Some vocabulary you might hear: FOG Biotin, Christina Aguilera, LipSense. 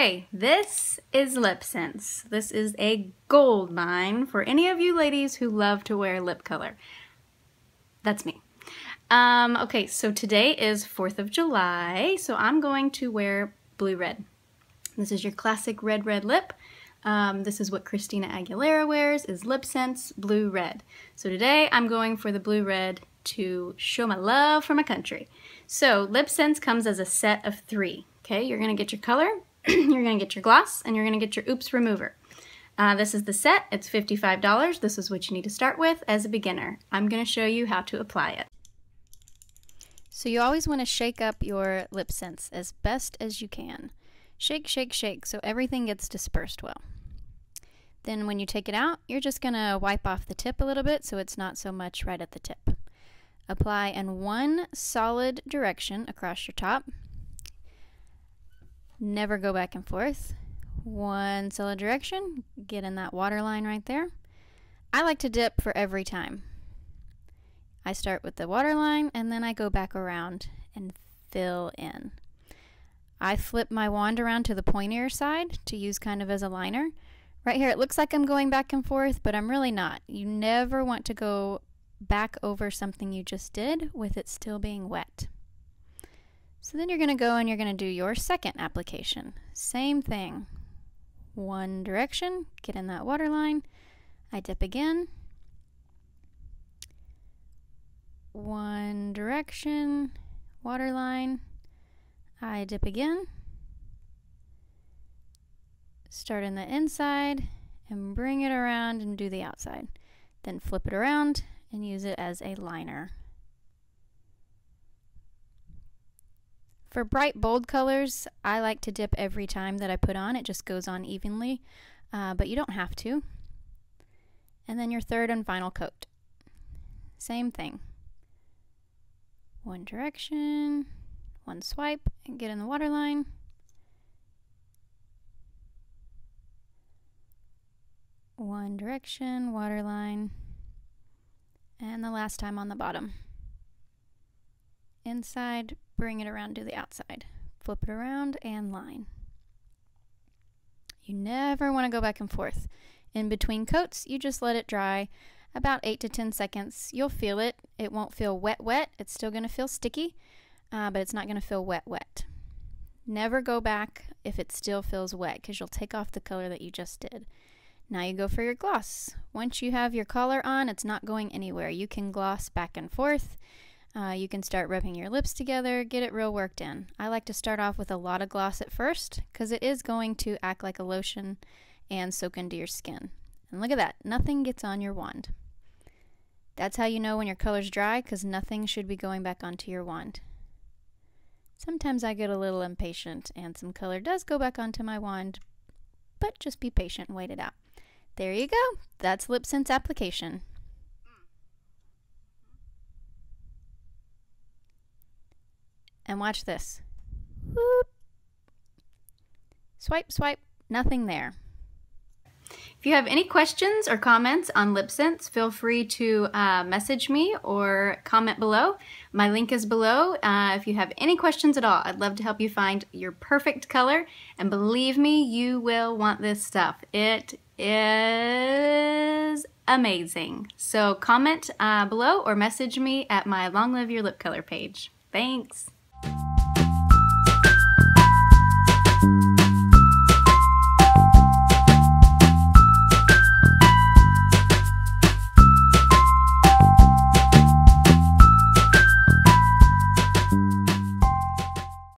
Okay, this is LipSense. This is a gold mine for any of you ladies who love to wear lip color. That's me. Okay, so today is 4th of July, so I'm going to wear blue red. This is your classic red lip. This is what Christina Aguilera wears, is LipSense blue red. So today I'm going for the blue red to show my love for my country. So LipSense comes as a set of 3. Okay, you're gonna get your color, you're gonna get your gloss, and you're gonna get your Oops remover. This is the set, it's $55. This is what you need to start with as a beginner. I'm gonna show you how to apply it. So you always wanna shake up your LipSense as best as you can. Shake, shake, shake, so everything gets dispersed well. Then when you take it out, you're just gonna wipe off the tip a little bit so it's not so much right at the tip. Apply in one solid direction across your top. Never go back and forth. One solid direction, get in that waterline right there. I like to dip for every time. I start with the waterline and then I go back around and fill in. I flip my wand around to the pointier side to use kind of as a liner. Right here it looks like I'm going back and forth, but I'm really not. You never want to go back over something you just did with it still being wet. So then you're going to go and you're going to do your second application. Same thing. One direction, get in that waterline. I dip again. One direction, waterline. I dip again, start in the inside and bring it around and do the outside. Then flip it around and use it as a liner. For bright, bold colors, I like to dip every time that I put on. It just goes on evenly, but you don't have to. And then your third and final coat. Same thing. One direction. One swipe and get in the waterline. One direction, waterline. And the last time on the bottom. Inside, bring it around to the outside. Flip it around and line. You never want to go back and forth. In between coats, you just let it dry about 8 to 10 seconds. You'll feel it. It won't feel wet. It's still going to feel sticky. But it's not going to feel wet. Never go back if it still feels wet because you'll take off the color that you just did. Now you go for your gloss. Once you have your color on, it's not going anywhere. You can gloss back and forth. You can start rubbing your lips together, get it real worked in. I like to start off with a lot of gloss at first because it is going to act like a lotion and soak into your skin. And look at that, nothing gets on your wand. That's how you know when your color's dry because nothing should be going back onto your wand. Sometimes I get a little impatient and some color does go back onto my wand, but just be patient and wait it out. There you go. That's LipSense application. And watch this. Whoop. Swipe, swipe, nothing there. If you have any questions or comments on LipSense, feel free to message me or comment below. My link is below. If you have any questions at all, I'd love to help you find your perfect color. And believe me, you will want this stuff. It is amazing. So comment below or message me at my Long Live Your Lip Color page. Thanks.